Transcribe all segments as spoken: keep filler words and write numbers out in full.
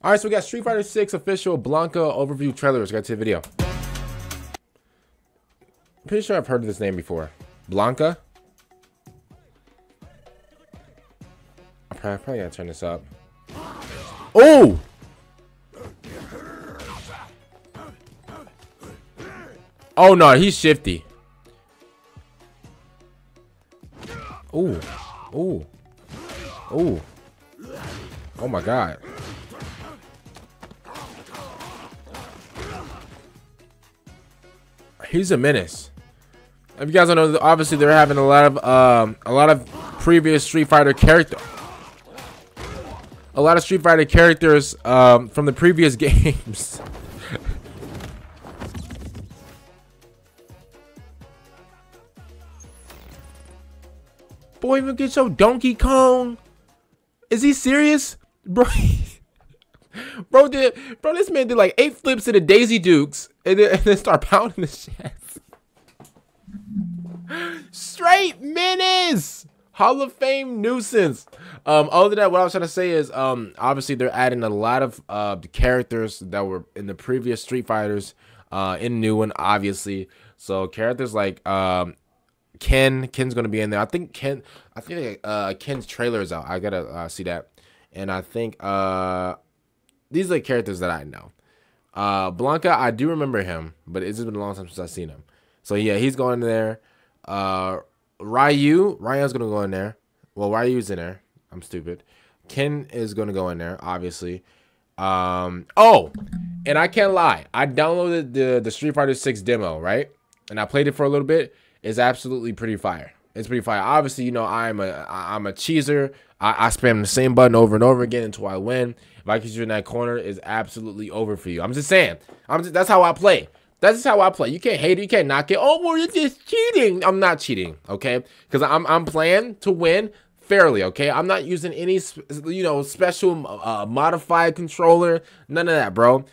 All right, so we got Street Fighter six official Blanka overview trailer. Let's get to the video. I'm pretty sure I've heard of this name before. Blanka? I probably, probably gotta turn this up. Oh! Oh no, he's shifty. Oh, oh, oh, oh my God. He's a menace. If you guys don't know, obviously they're having a lot of um, a lot of previous Street Fighter character, a lot of Street Fighter characters um, from the previous games. Boy, even get your Donkey Kong. Is he serious, bro? Bro did, bro. This man did like eight flips to the Daisy Dukes, and then, and then start pounding the chest. Straight menace, Hall of Fame nuisance. Um, other than that, what I was trying to say is, um, obviously they're adding a lot of uh the characters that were in the previous Street Fighters, uh, in new one, obviously. So characters like um. Ken, Ken's gonna be in there. I think Ken, I think uh, Ken's trailer is out. I gotta uh, see that. And I think uh, these are the characters that I know. Uh, Blanka, I do remember him, but it's just been a long time since I've seen him. So yeah, he's going in there. Uh, Ryu, Ryu's gonna go in there. Well, Ryu's in there. I'm stupid. Ken is gonna go in there, obviously. Um, oh, and I can't lie. I downloaded the the Street Fighter six demo, right? And I played it for a little bit. It's absolutely pretty fire. It's pretty fire. Obviously, you know, I'm a I'm a cheeser. I, I spam the same button over and over again until I win. If I get you in that corner, it's absolutely over for you. I'm just saying. I'm just, that's how I play. That's just how I play. You can't hate it. You can't knock it. Oh, well, you're just cheating. I'm not cheating, okay? Because I'm I'm playing to win fairly, okay? I'm not using any you know special uh, modified controller. None of that, bro.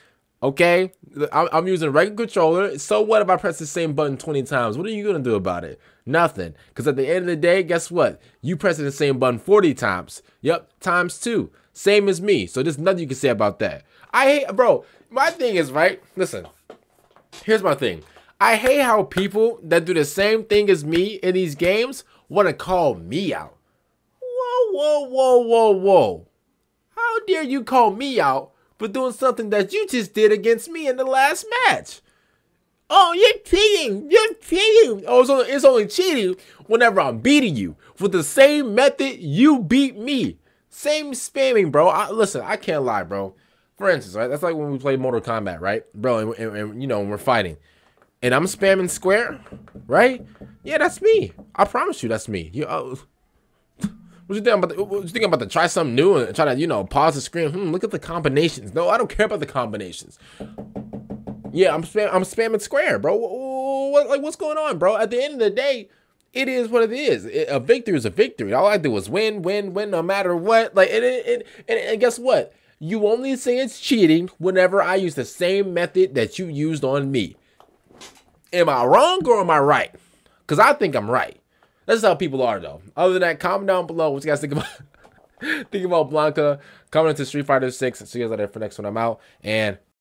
Okay, I'm using a regular controller. So what if I press the same button twenty times? What are you gonna do about it? Nothing. Because at the end of the day, guess what? You pressing the same button forty times. Yep, times two. Same as me. So there's nothing you can say about that. I hate, bro. My thing is, right? Listen. Here's my thing. I hate how people that do the same thing as me in these games want to call me out. Whoa, whoa, whoa, whoa, whoa. How dare you call me out for doing something that you just did against me in the last match? Oh, you're cheating. You're cheating. Oh, it's only, it's only cheating whenever I'm beating you with the same method you beat me. Same spamming, bro. I, listen, I can't lie, bro. For instance, right? That's like when we play Mortal Kombat, right? Bro, and, and, and you know, when we're fighting. And I'm spamming square, right? Yeah, that's me. I promise you, that's me. You, uh, What you thinking about? The, what you thinking about to try something new and try to, you know, pause the screen? Hmm, look at the combinations. No, I don't care about the combinations. Yeah, I'm spam, I'm spamming square, bro. What, like, what's going on, bro? At the end of the day, it is what it is. It, a victory is a victory. All I do is win, win, win, no matter what. Like, and it, it, and, and guess what? You only say it's cheating whenever I use the same method that you used on me. Am I wrong or am I right? Because I think I'm right. That's how people are, though. Other than that, comment down below what you guys think about think about Blanka. Comment into Street Fighter six. See you guys later for the next one. I'm out. And